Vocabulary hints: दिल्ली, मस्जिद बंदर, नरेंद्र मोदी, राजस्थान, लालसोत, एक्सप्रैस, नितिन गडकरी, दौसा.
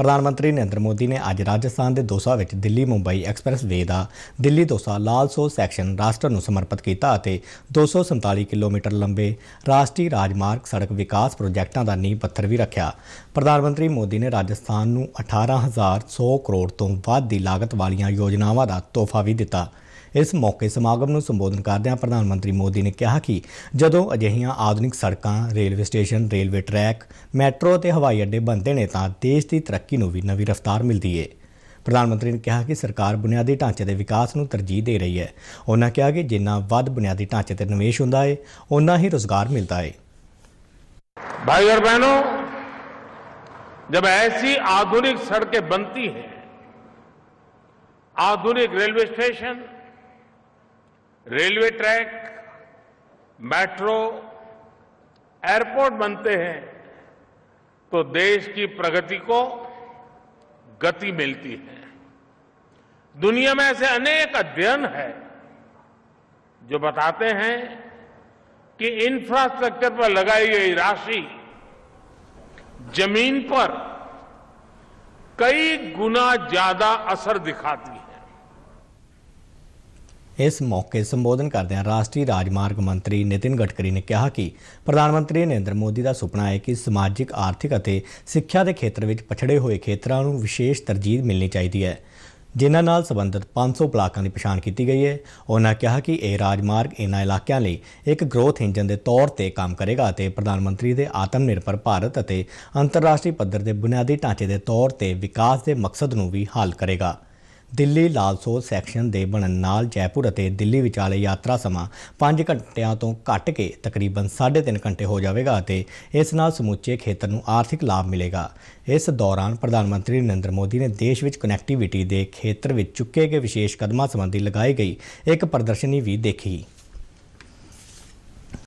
प्रधानमंत्री नरेंद्र मोदी ने अज राजस्थान के दौसा में दिल्ली मुंबई एक्सप्रैस वे का दिल्ली दौसा लालसोत सैक्शन राष्ट्र को समर्पित किया। 247 किलोमीटर लंबे राष्ट्रीय राजमार्ग सड़क विकास प्रोजेक्टों का नींह पत्थर भी रखा। प्रधानमंत्री मोदी ने राजस्थान को 18,100 करोड़ तो वध की लागत वाली योजनाओं का तोहफा भी दिता। इस मौके समागम को संबोधन करदे प्रधानमंत्री मोदी ने कहा कि जदों अजिहियां आधुनिक सड़कों, railway station, railway track, metro ते हवाई अड्डे बनते हैं तो देश की तरक्की को भी नवी रफ्तार मिलती है। प्रधानमंत्री ने कहा कि सरकार बुनियादी ढांचे के विकास को तरजीह दे रही है। उन्होंने कहा कि जिन्ना वध बुनियादी ढांचे ते निवेश होता है उन्ना ही रोजगार मिलता है। भाई और बहनों, जब ऐसी आधुनिक सड़कें बनती हैं, आधुनिक railway station, railway track, metro, airport बनते हैं तो देश की प्रगति को गति मिलती है। दुनिया में ऐसे अनेक अध्ययन हैं जो बताते हैं कि इंफ्रास्ट्रक्चर पर लगाई गई राशि जमीन पर कई गुना ज्यादा असर दिखाती है। इस मौके संबोधन करते हैं राष्ट्रीय राजमार्ग मंत्री नितिन गडकरी ने कहा कि प्रधानमंत्री नरेंद्र मोदी का सुपना है कि समाजिक, आर्थिक और सिक्ख्या के खेत्र में पछड़े हुए खेत्रों को विशेष तरजीह मिलनी चाहिए है। जिन्हां नाल संबंधित 500 ब्लाकों की पछाण की गई है। उन्होंने कहा कि यह राजमार्ग इन्हां इलाकों लिए एक ग्रोथ इंजन के तौर पर काम करेगा। प्रधानमंत्री के आत्म निर्भर भारत और अंतर्राष्ट्रीय पद्धर के बुनियादी ढांचे के तौर पर विकास के मकसद को भी हाल करेगा। दिल्ली लालसोत सैक्शन के बनने नाल जयपुर और दिल्ली विचाले यात्रा समा 5 घंटियां तो घट के तकरीबन 3.5 घंटे हो जाएगा। इस नाल समुचे खेत्र में आर्थिक लाभ मिलेगा। इस दौरान प्रधानमंत्री नरेंद्र मोदी ने देश में कनैक्टिविटी के खेत्र में चुके गए विशेष कदमों संबंधी लगाई गई एक प्रदर्शनी भी देखी।